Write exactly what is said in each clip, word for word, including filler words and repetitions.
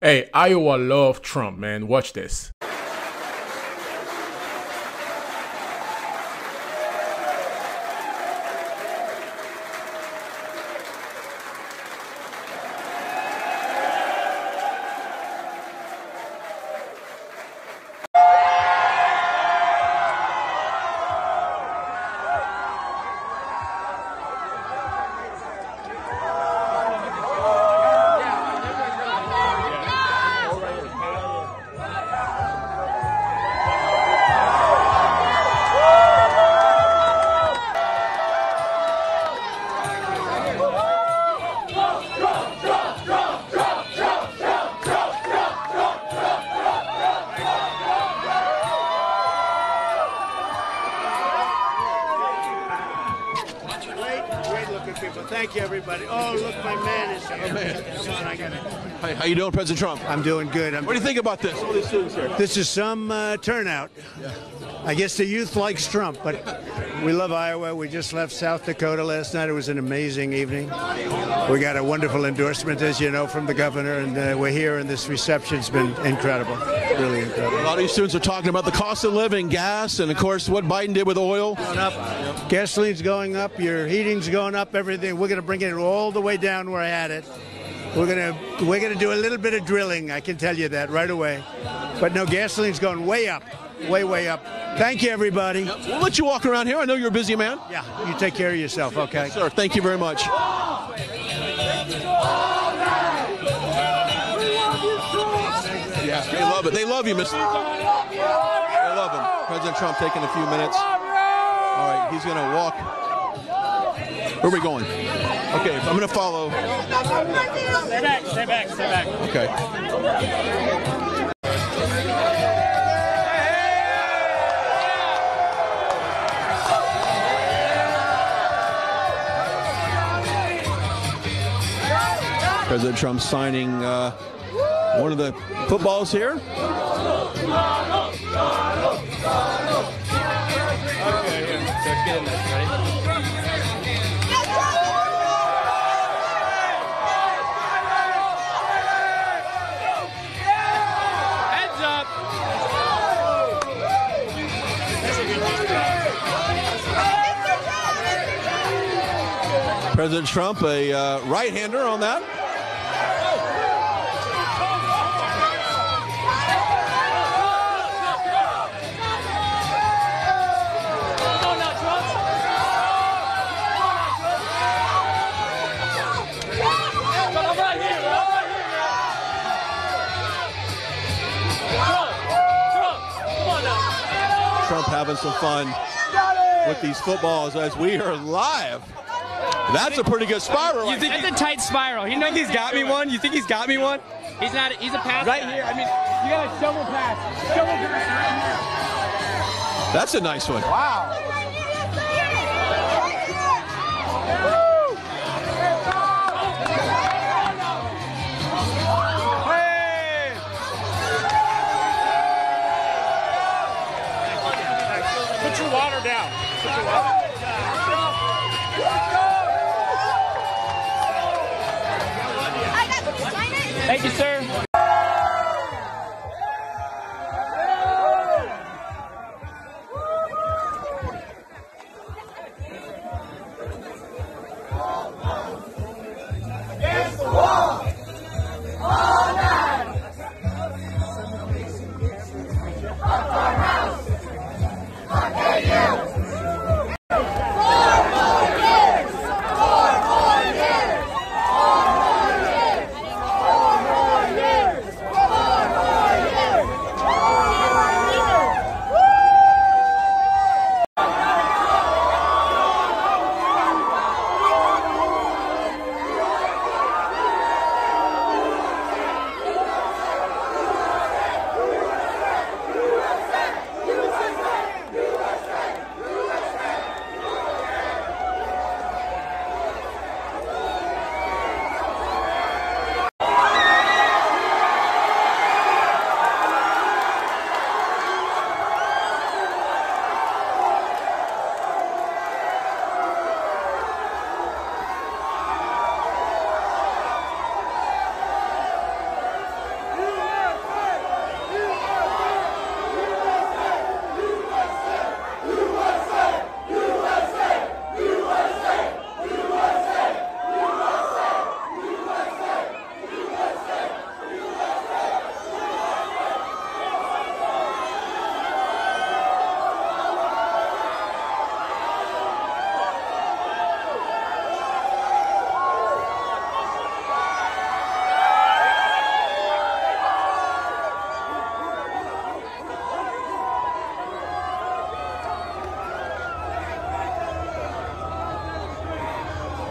Hey, Iowa love Trump, man. Watch this. People. Thank you, everybody. Oh, look, my man is here. Oh, man. Come on, I got it. Hi, how you doing, President Trump? I'm doing good. I'm what do you think about this? All these students here. This is some uh, turnout. Yeah. I guess the youth likes Trump, but we love Iowa. We just left South Dakota last night. It was an amazing evening. We got a wonderful endorsement, as you know, from the governor, and uh, we're here, and this reception's been incredible, really incredible. A lot of these students are talking about the cost of living, gas, and, of course, what Biden did with oil. Going up. Yep. Gasoline's going up. Your heating's going up. Everything. We're going to bring it all the way down where I had it. We're going to we're going to do a little bit of drilling. I can tell you that right away. But no, gasoline's going way up, way, way up. Thank you, everybody. Yep. We'll let you walk around here. I know you're a busy man. Yeah, you take care of yourself, okay? Yes, sir, thank you very much. Yeah, they love it. They love you, Mister They love him. President Trump taking a few minutes. All right, he's going to walk. Where are we going? Okay, I'm going to follow. Stay back, stay back, stay back. Okay. President Trump signing uh, one of the footballs here. Okay, here. Let's get in there, ready? President Trump, a uh, right-hander on that. Trump having some fun with these footballs as we are live. That's a pretty good spiral. You think that's a tight spiral. You know he's got me one? You think he's got me one? He's not. He's a pass right here. I mean, you got a shovel pass. Shovel pass right here. That's a nice one. Wow. Hey. Put your water down. Put your water down. Thank you, sir. Against the wall. All night. Up our house. Up our youth. Four more years. Four more years. Four more years. Four more years. Four more years.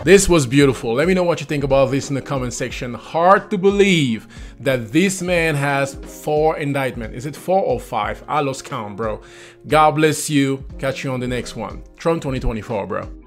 This was beautiful. Let me know what you think about this in the comment section. Hard to believe that this man has four indictments. Is it four or five? I lost count, bro. God bless you. Catch you on the next one. Trump twenty twenty-four, bro.